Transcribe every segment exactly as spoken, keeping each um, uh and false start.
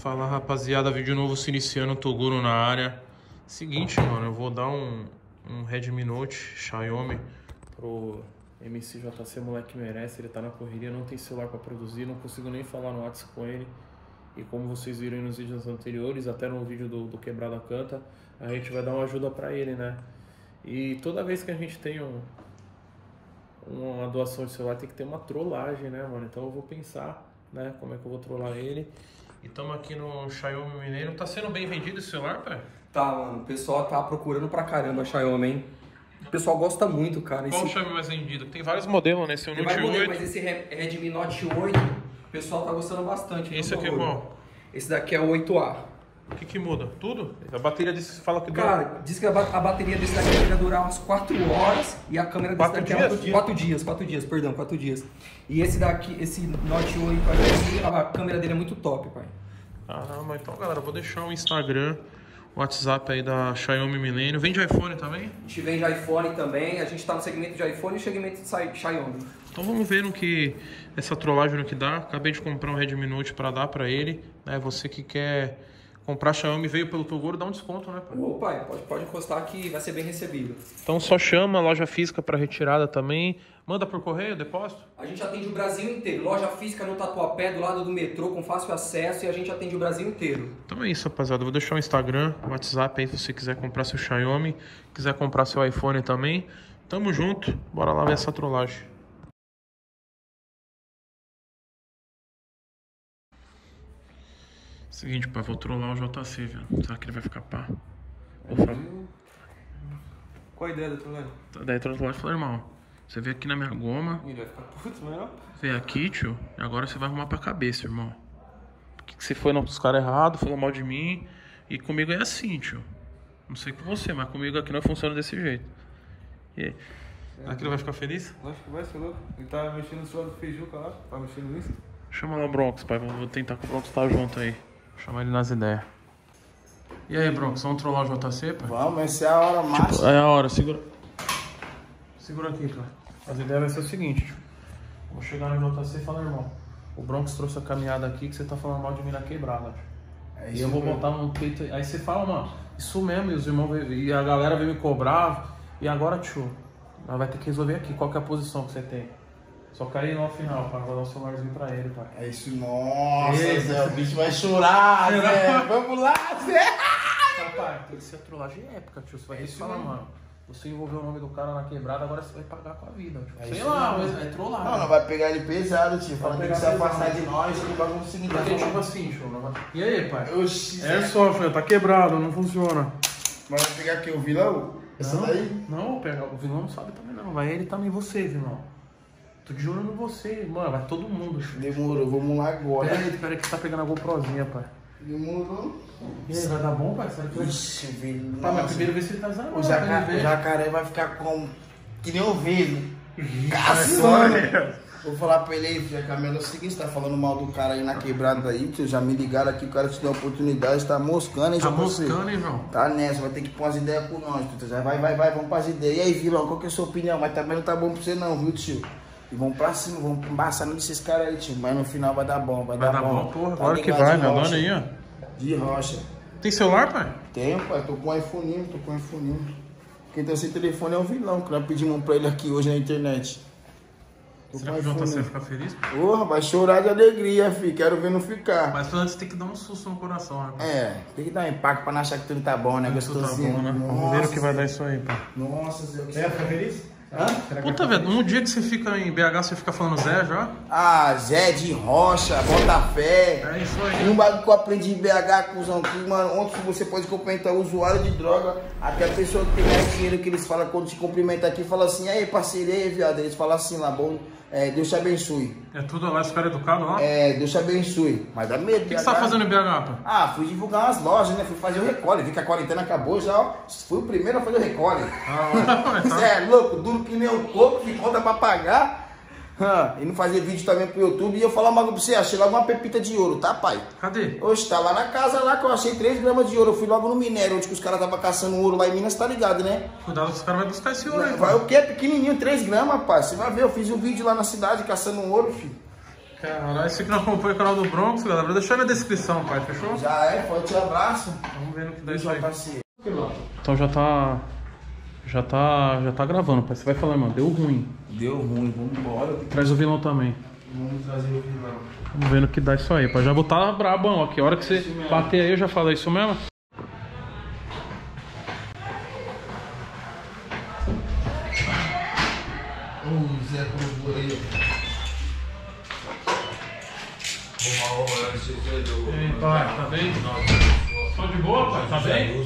Fala, rapaziada, vídeo novo se iniciando, Toguro na área. Seguinte, mano, eu vou dar um, um Redmi Note Xiaomi pro M C J C, moleque merece, ele tá na correria, não tem celular pra produzir, não consigo nem falar no WhatsApp com ele. E como vocês viram aí nos vídeos anteriores, até no vídeo do, do Quebrada Canta, a gente vai dar uma ajuda pra ele, né? E toda vez que a gente tem um, uma doação de celular, tem que ter uma trollagem, né, mano? Então eu vou pensar, né, como é que eu vou trollar ele. E estamos aqui no Xiaomi Mineiro. Tá sendo bem vendido esse celular, pai? Tá, mano. O pessoal tá procurando pra caramba a Xiaomi, hein? O pessoal gosta muito, cara. Qual esse... o Xiaomi mais vendido? Tem vários modelos, né? Esse é o Note oito. Mas esse Redmi Note oito, o pessoal tá gostando bastante. Esse aqui é qual? Esse daqui é o oito A. O que que muda? Tudo? A bateria desse fala que dura... Cara, diz que a, ba a bateria desse daqui vai durar umas quatro horas e a câmera desse daqui é uns quatro dias, quatro dias, perdão, quatro dias. E esse daqui, esse Note oito, a câmera dele é muito top, pai. Caramba, então, galera, eu vou deixar o Instagram, o WhatsApp aí da Xiaomi Milênio. Vende iPhone também? A gente vende iPhone também, a gente tá no segmento de iPhone e segmento de Xiaomi. Então vamos ver no que, essa trollagem no que dá. Acabei de comprar um Redmi Note pra dar pra ele, né? Você que quer... comprar Xiaomi veio pelo Toguro, dá um desconto, né, pai? Ô, pai, pode, pode encostar que vai ser bem recebido. Então só chama a loja física para retirada também. Manda por correio, depósito? A gente atende o Brasil inteiro. Loja física no Tatuapé, do lado do metrô, com fácil acesso, e a gente atende o Brasil inteiro. Então é isso, rapaziada. Eu vou deixar o Instagram, o WhatsApp aí, se você quiser comprar seu Xiaomi, quiser comprar seu iPhone também. Tamo junto. Bora lá ver essa trollagem. Seguinte, pai, vou trollar o J C, velho. Será que ele vai ficar pá? Vou falar... Qual a ideia da trollagem? Daí a trollagem falou, irmão, você veio aqui na minha goma. Ele vai ficar puto, melhor. Veio aqui, tio, e agora você vai arrumar pra cabeça, irmão. Porque você foi não pros caras errados, falou mal de mim. E comigo é assim, tio. Não sei com você, mas comigo aqui não funciona desse jeito. E aí? Será que ele vai ficar feliz? Lógico que vai, você é louco. Ele tá mexendo no suor do feijuca lá, tá mexendo nisso. Chama lá o Bronx, pai, vou tentar que o Bronx tá junto aí. Chama ele nas ideias. E aí, Bronx, vamos trollar o J C, pai? Vamos, essa é a hora máxima. Tipo, é a hora, segura. Segura aqui, cara. As ideias vai ser o seguinte, tipo, vou chegar no J C e falar, irmão, o Bronx trouxe a caminhada aqui que você tá falando mal de mim na quebrada. É isso, e eu vou botar um peito aí. Aí você fala, mano, isso mesmo, e os irmãos veio, e a galera veio me cobrar. E agora, tio, nós vai ter que resolver aqui qual que é a posição que você tem. Só caí no final, pai. Vou dar um celularzinho pra ele, pai. É isso, nossa, Ei, Zé, o bicho vai chorar, Zé. Vamos lá, Zé. Tá, pai, tem que ser a trollagem épica, tio. Você vai é ter que falar, mano, você envolveu o nome do cara na quebrada, agora você vai pagar com a vida, tio. É sei lá, mesmo. Mas vai trollar. Não, não, vai pegar ele pesado, tio. Falando que você vai passar de nós, que não vai conseguir dar. Porque, tipo assim, tio, não vai... E aí, pai? Oxi, é só, filho, tá quebrado, não funciona. Mas vai pegar aqui o vilão? Essa daí? Não, pega. O vilão não sabe também, não. Vai ele também, você, vilão. Tô jurando você, mano, vai todo mundo. Demorou, vamos lá agora. Pera aí, pera aí que você tá pegando a GoProzinha, pai. Demorou. E aí, vai dar bom, pai? Ixi, velho. Tá, mas primeiro vê se ele tá zarando. O jacaré vai ficar com... que nem ovelha. Caçando. Vou falar pra ele aí, jacaré, é o seguinte, você tá falando mal do cara aí na quebrada aí, tio. Já me ligaram aqui, o cara te deu a oportunidade, tá moscando, hein, João? Tá moscando, hein, João? Tá nessa, vai ter que pôr as ideias por nós, tio. Vai, vai, vai, vamos pras ideias. E aí, vilão, qual que é a sua opinião? Mas também não tá bom pra você não, viu, tio? E vão pra cima, vão embaçando desses caras aí, tio. Mas no final vai dar bom, vai, vai dar, dar bom. bom porra, agora que vai, meu dono aí, ó. De rocha. Tem celular, pai? Tenho, pai. Tô com um iPhone, tô com um iPhone. Quem tá sem telefone é o vilão, que nós pedimos pra ele aqui hoje na internet. Tô Será que o Jonathan vai ficar feliz? Porra, vai chorar de alegria, fi. Quero ver não ficar. Mas antes tem que dar um susto no coração, né, pai? É, tem que dar um impacto pra não achar que tudo tá bom, né? Gostosinho. Tá, né? Vamos ver o que vai dar isso aí, pai. Nossa, Zé. Você vai ficar feliz? Hã? Puta, velho, um dia que você fica em B H, você fica falando Zé já? Ah, Zé de Rocha, Botafé. É isso aí. E um bagulho que eu aprendi em B H, cuzão, que, mano, onde você pode cumprimentar o usuário de droga, até a pessoa que tem mais dinheiro que eles falam, quando te cumprimenta aqui, fala assim, aí, parceiro, aí, viado. Eles falam assim lá, bom, é, Deus te abençoe. É tudo lá, esse cara educado lá? É, Deus te abençoe. Mas dá medo, O que, que você tá fazendo em B H, pô? Ah, fui divulgar umas lojas, né? Fui fazer o recolhe. Vi que a quarentena acabou já, ó. Fui o primeiro a fazer o recolhe. Ah, Zé, é louco, duro que nem um coco, que conta pra pagar. Ah, e não fazer vídeo também pro YouTube. E eu falar uma coisa pra você, achei logo uma pepita de ouro, tá, pai? Cadê? Hoje tá lá na casa lá que eu achei três gramas de ouro. Eu fui logo no minério, onde que os caras tava caçando ouro lá em Minas, tá ligado, né? Cuidado que os caras vão buscar esse ouro aí. Vai o quê? Pequenininho, três gramas, pai. Você vai ver, eu fiz um vídeo lá na cidade caçando um ouro, filho. Caralho, você que não acompanha o canal do Bronx, galera, vou deixar na descrição, pai, fechou? Já é, forte abraço. Vamos ver no que dá isso aí. Então já tá... Já tá... Já tá gravando, pai. Você vai falar, mano, deu ruim. Deu ruim, vamos embora. Traz o vilão também. Vamos trazer o vilão. Vamos ver no que dá isso aí, pai. Já botar brabão aqui. A hora que você bater aí, eu já falo, é isso mesmo? O Zé Toguro aí. Ei, pai, tá bem? Só de boa, pai, tá bem?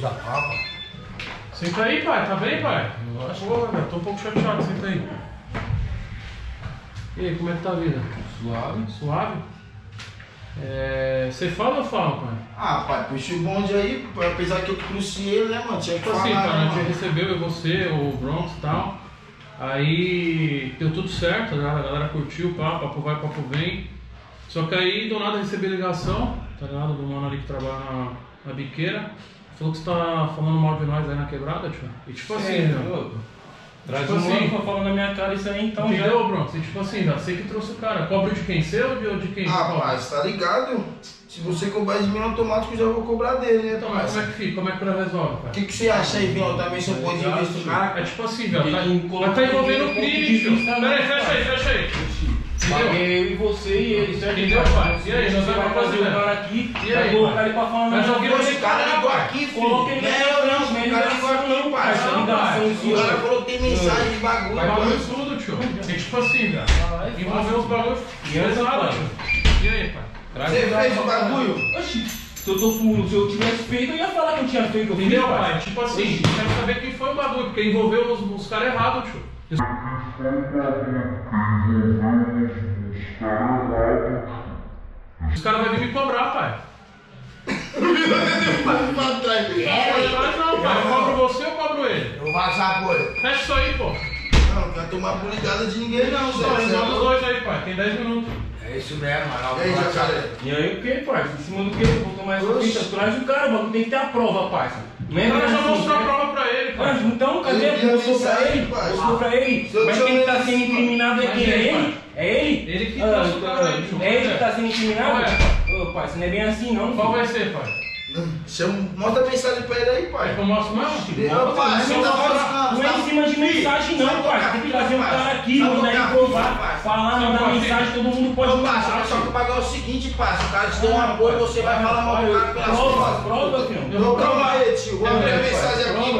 Senta aí, pai, tá bem, pai? Porra, tô um pouco chateado, senta aí. E aí, como é que tá a vida? Suave. Suave? É... Você fala ou fala, pai? Ah, pai, puxa o bonde aí, apesar que eu cruciei ele, né, mano? Tinha que falar, assim, pai, a gente recebeu, eu, você, o Bronx e tal. Aí deu tudo certo, né? A galera curtiu, papo, papo vai, papo vem. Só que aí do nada recebi ligação, tá ligado? Do mano ali que trabalha na, na biqueira. Falou que você tá falando mal de nós aí na quebrada, tio. E tipo é, assim, né? Traz tipo um assim, pra falar na minha cara isso aí então. Entendeu, já... Bronx? E tipo assim, já sei que trouxe o cara. Cobra de quem? Seu ou de quem? Ah, rapaz, tá ligado? Se você cobrar de mim automático, eu já vou cobrar dele, né? Então, mas como é que fica? Como é que nós resolve, cara? O que, que você acha aí, Vinho? Também seu ponto de vista do cara? É tipo assim, velho. Tá, tá envolvendo o crime, tio. Pera aí, fecha aí, fecha aí. Paguei eu e você e ele, certo? Entendeu, pai? E aí, nós vamos fazer o cara aqui, vai colocar ele pra falar na minha cara. Mas o cara ligou aqui, filho. Coloca ele não, o cara ligou aqui, pai. O cara coloquei mensagem de bagulho. Bagulho tudo, tio. É tipo assim, cara. Envolveu os bagulhos. E aí, pai? Você fez o bagulho? Oxi, se eu, tô, se eu tivesse feito, eu ia falar que eu tinha feito. Eu Entendeu, pai? pai? Tipo assim, Oxi. Eu quero saber quem foi o bagulho, porque envolveu os, os caras errados, tio. Isso. Os caras vão vir me cobrar, pai. Não trás, não, pai. Eu cobro você ou cobro ele? Eu vou vazar por ele. Fecha isso aí, pô. Não, não quer tomar puligada de ninguém, não. Só resolve os dois aí, pai. Tem dez minutos. É isso mesmo, mano. E aí, jacaré? E aí o que, parceiro? Em cima do que? Eu vou tomar essa ficha. Traz o cara, mano. Tem que ter a prova, parceiro. Eu já mostrou a prova pra ele, parceiro. Então, cadê? Mostrou pra ele? Mostrou pra ele? Mas quem tá sendo incriminado é quem? É ele? É ele? Ele que tá sendo incriminado. É ele que tá sendo incriminado? Ô, parceiro, não é bem assim, não. Qual vai ser, parceiro? Mostra a mensagem pra ele aí, pai. Eu mostro mesmo? Não é em cima de mensagem, não, pai. Tem que trazer um cara aqui, mandar provar, falar, mandar mensagem, todo mundo pode passar. Só que pagar o seguinte, pai. Se o cara te deu um apoio, você vai falar mal do cara pelas costas. Prova, filho. Calma aí, tio. Vou abrir a mensagem aqui,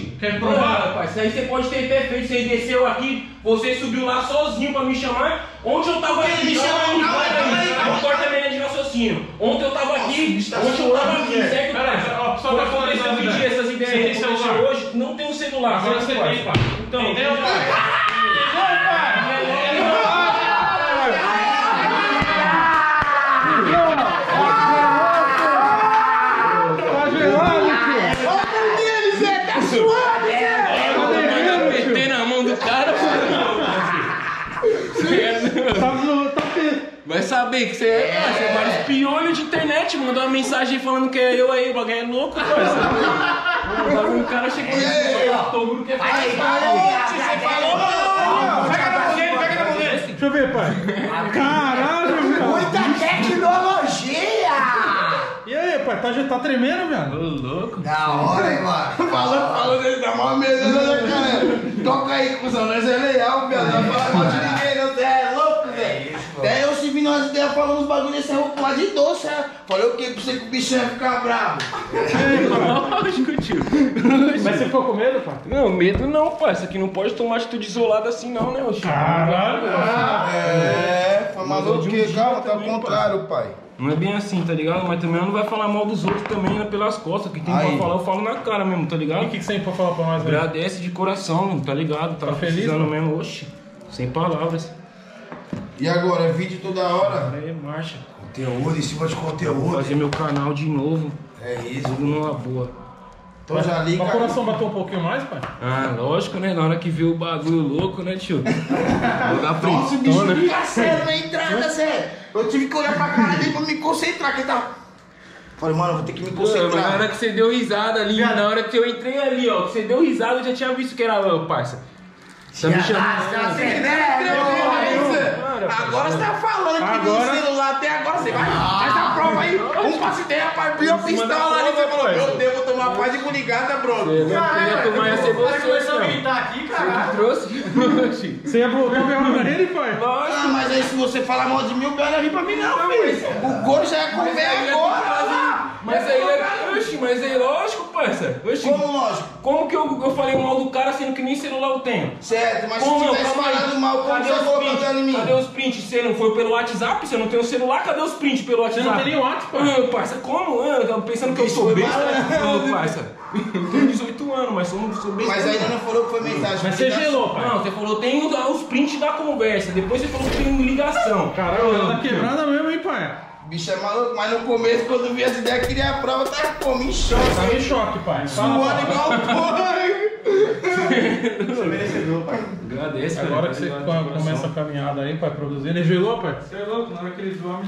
tio. Quer provar, pai? Isso aí você pode ter até feito. Você desceu aqui, você subiu lá sozinho pra me chamar. Ontem eu tava aqui me chamando, pai. Corta a menina de raciocínio. Ontem eu tava aqui, ontem eu tava aqui, certo? Cara, só pra falar isso, essas ideias hoje, não tem um celular. Agora você tem, pai. Então, entendeu, pai? Vai saber que você é, é. Você é vários piolhos de internet, mandou uma mensagem falando que é eu aí, o bagulho é louco, parceiro. O cara chegou e disse, Toguro quer falar. Aí, você falou! Pega na mão dele, pega na mão dele. Deixa eu ver, pai. Caralho, meu. Muita tecnologia! E aí, pai, tá, tá tremendo, velho? Ô, louco. Da hora, hein, mano. Falando, falando, ele tá mal mesmo, né, cara? Toca aí, cuzão, nós é leal, velho. Não fala mal de ninguém, não, você é louco, velho. Até eu se vi nós ideias falando uns bagulho desse roupa lá de doce, é. Falei o que pra você que o bicho ia ficar bravo? Lógico, tio. Mas você ficou com medo, pai? Não, medo não, pai. Isso aqui não pode tomar atitude isolada assim não, né, tio? Caralho! Ah, é, foi maluco que um calma, tá ao contrário, pai. pai. Não é bem assim, tá ligado? Mas também não vai falar mal dos outros também, né, pelas costas. O que tem aí pra falar, eu falo na cara mesmo, tá ligado? E o que, que você tem pra falar pra nós aí? Agradece de coração, tá ligado? Tá, tá feliz, mano? Mesmo, oxe. Sem palavras. E agora? É vídeo toda hora? É, marcha. Conteúdo em cima de conteúdo. Vou fazer meu canal de novo. É isso. Tudo numa boa. Então mas, já liga. O coração bateu um pouquinho mais, pai? Ah, lógico, né? Na hora que viu o bagulho louco, né, tio? Vou dar pra isso, bicho. Fica sério na entrada, sério. Eu tive que olhar pra cara dele pra me concentrar, que tá. Falei, mano, vou ter que me concentrar. Pô, mas na hora que você deu risada ali, cara, na hora que eu entrei ali, ó, que você deu risada, eu já tinha visto que era eu, parça. Você me chamou. Agora falando. Você tá falando agora... que no celular até agora você vai. Faz ah, a prova aí. Um passe de rapaz, viu a pistola ali. Você falou, eu devo tomar paz de coligada, brother. Eu não queria tomar essa evolução. Você ia bloquear o meu pra ele, pai? Lógico. Ah, mas aí se você falar mal de mim, o pior não é vir pra mim, não, filho. O Goro já é conversa agora. Mas aí ele mas aí lógico, parça. Como lógico? Como que eu, eu falei mal do cara sendo que nem celular eu tenho? Certo, mas como se tivesse falado mal, como você colocando em mim? Cadê os prints? Você não foi pelo WhatsApp? Você não tem o celular? Cadê os prints pelo WhatsApp? Você não tem nem o WhatsApp, ah, parça. Como? Ah, eu tava pensando que eu sou besta. Não, parça. Eu tenho dezoito anos, mas sou, sou besta. Mas ainda não falou que foi mensagem. Mas você gelou, pai. Não, você falou, tem os, os prints da conversa. Depois você falou que tem ligação. Caramba, ela tá quebrada mesmo, hein, pai? Bicho é maluco, mas no começo, quando vi essa ideia, queria a prova, tava como em choque. Tava em choque, pai. Suando igual o pai. Você é merecedor, pai. Agradeço, agora que você começa a caminhada aí, pai, produzir. Ele gelou, pai? Você é louco, na hora que eles vão,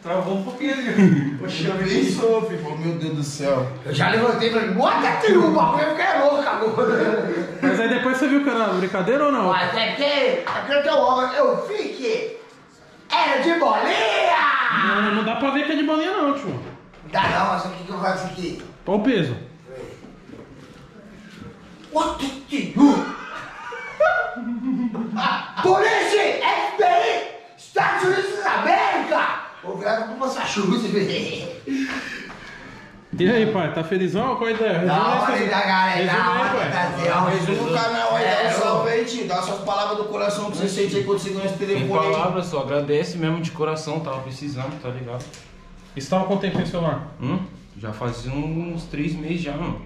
travou um pouquinho. Poxa, eu nem sofri, pô, meu Deus do céu. Eu já levantei e falei, bota aqui o bagulho, eu quero louco agora. Mas aí depois você viu que era brincadeira ou não? Mas é que, aquilo que eu, eu fiquei, era de bolinha. Não, não dá pra ver que é de bolinha não, tio. Dá não, mas o que que eu faço aqui? Qual o peso? Polícia! F B I! Estados Unidos da América! Vou virar com passachuva. E aí, pai? Tá felizão ou qual a ideia? Não, falei da galera, não, não. Resumo o canal aí, dá um salve aí, tio. Dá suas palavras do coração que você sente aí quando você ganha esse telefone. Tem palavra só, agradece mesmo de coração, tava precisando, tá ligado? Isso tava quanto tempo no celular? Hum? Já fazia uns três meses já, mano.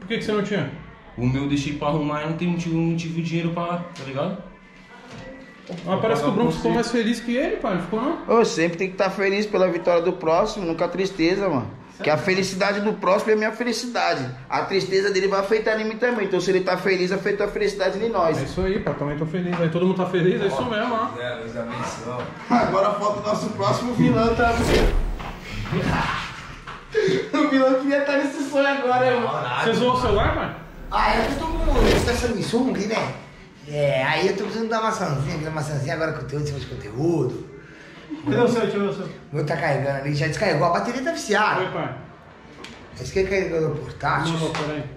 Por que que você não tinha? O meu eu deixei pra arrumar e não, não tive o dinheiro pra lá, tá ligado? Ah, parece que o Bronx ficou mais feliz que ele, pai, não ficou não? Eu sempre tem que estar feliz pela vitória do próximo, nunca tristeza, mano. Que a felicidade do próximo é a minha felicidade. A tristeza dele vai afetar em mim também. Então se ele tá feliz, afeta a felicidade de nós. É isso aí, pai, também tô feliz. Aí todo mundo tá feliz, é isso mesmo, ó. É, Deus abençoe. Agora falta o nosso próximo vilão, tá? O vilão queria estar nesse sonho agora, irmão. Você usou o celular, pai? Ah, eu tô com essa Samsung, né? É, aí eu tô precisando dar uma maçãzinha, dar uma maçãzinha agora com conteúdo, em cima de conteúdo. Cadê o seu? Deixa eu ver o seu. O meu tá carregando ali, já descarregou, a bateria tá viciada. Oi, pai. Esse que é carregando o portátil? Não, peraí.